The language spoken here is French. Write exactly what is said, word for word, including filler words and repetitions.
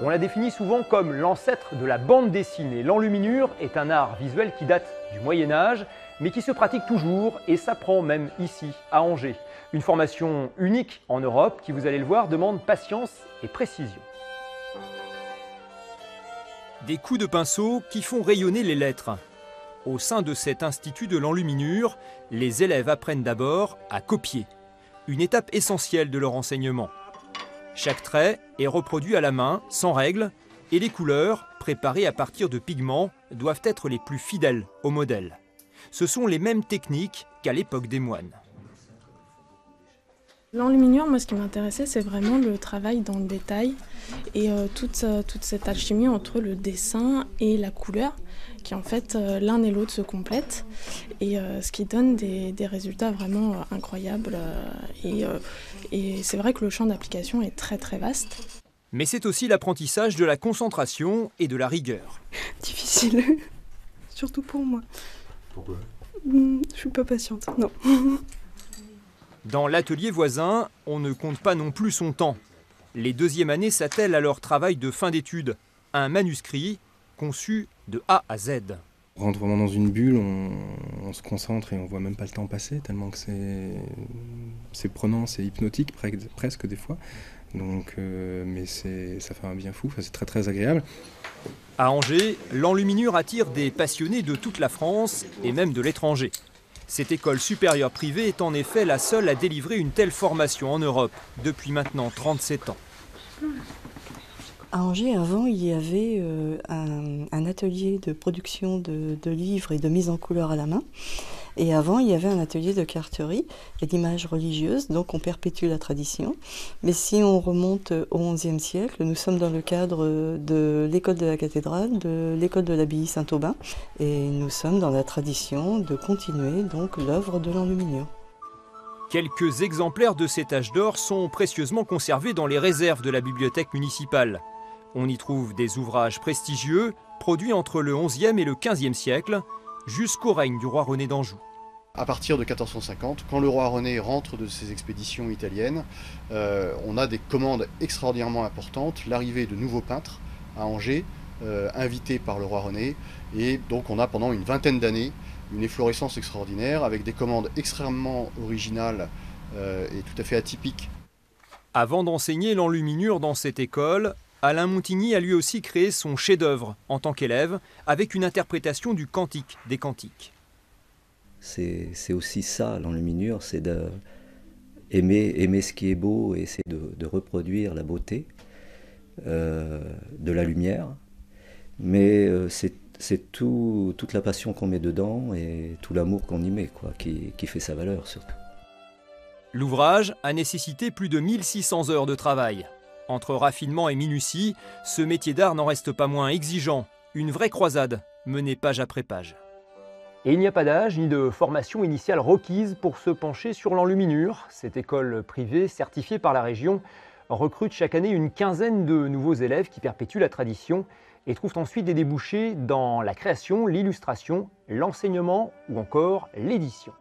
On la définit souvent comme l'ancêtre de la bande dessinée. L'enluminure est un art visuel qui date du Moyen Âge, mais qui se pratique toujours et s'apprend même ici, à Angers. Une formation unique en Europe qui, vous allez le voir, demande patience et précision. Des coups de pinceau qui font rayonner les lettres. Au sein de cet institut de l'enluminure, les élèves apprennent d'abord à copier, une étape essentielle de leur enseignement. Chaque trait est reproduit à la main, sans règle, et les couleurs, préparées à partir de pigments, doivent être les plus fidèles au modèle. Ce sont les mêmes techniques qu'à l'époque des moines. L'enluminure, moi, ce qui m'intéressait, c'est vraiment le travail dans le détail et euh, toute, euh, toute cette alchimie entre le dessin et la couleur, qui en fait, euh, l'un et l'autre se complètent, et euh, ce qui donne des, des résultats vraiment euh, incroyables. Euh, et euh, et c'est vrai que le champ d'application est très très vaste. Mais c'est aussi l'apprentissage de la concentration et de la rigueur. Difficile, surtout pour moi. Pourquoi ? Je ne suis pas patiente, non. Dans l'atelier voisin, on ne compte pas non plus son temps. Les deuxièmes années s'attellent à leur travail de fin d'études, un manuscrit conçu de A à Z. On rentre vraiment dans une bulle, on, on se concentre et on voit même pas le temps passer, tellement que c'est prenant, c'est hypnotique presque des fois. Donc, euh, mais ça fait un bien fou, c'est très très agréable. À Angers, l'enluminure attire des passionnés de toute la France et même de l'étranger. Cette école supérieure privée est en effet la seule à délivrer une telle formation en Europe, depuis maintenant trente-sept ans. À Angers, avant, il y avait un, un atelier de production de, de livres et de mise en couleur à la main. Et avant, il y avait un atelier de carterie et d'images religieuses, donc on perpétue la tradition. Mais si on remonte au onzième siècle, nous sommes dans le cadre de l'école de la cathédrale, de l'école de l'abbaye Saint-Aubin, et nous sommes dans la tradition de continuer donc l'œuvre de l'enluminure. Quelques exemplaires de cet âge d'or sont précieusement conservés dans les réserves de la bibliothèque municipale. On y trouve des ouvrages prestigieux, produits entre le onzième et le quinzième siècle, jusqu'au règne du roi René d'Anjou. À partir de quatorze cent cinquante, quand le roi René rentre de ses expéditions italiennes, euh, on a des commandes extraordinairement importantes, l'arrivée de nouveaux peintres à Angers, euh, invités par le roi René, et donc on a pendant une vingtaine d'années une efflorescence extraordinaire, avec des commandes extrêmement originales euh, et tout à fait atypiques. Avant d'enseigner l'enluminure dans cette école, Alain Montigny a lui aussi créé son chef-d'œuvre en tant qu'élève, avec une interprétation du Cantique des Cantiques. C'est aussi ça, l'enluminure, c'est d'aimer aimer ce qui est beau et essayer de, de reproduire la beauté euh, de la lumière. Mais c'est tout, toute la passion qu'on met dedans et tout l'amour qu'on y met, quoi, qui, qui fait sa valeur surtout. L'ouvrage a nécessité plus de mille six cents heures de travail. Entre raffinement et minutie, ce métier d'art n'en reste pas moins exigeant. Une vraie croisade menée page après page. Et il n'y a pas d'âge ni de formation initiale requise pour se pencher sur l'enluminure. Cette école privée, certifiée par la région, recrute chaque année une quinzaine de nouveaux élèves qui perpétuent la tradition et trouvent ensuite des débouchés dans la création, l'illustration, l'enseignement ou encore l'édition.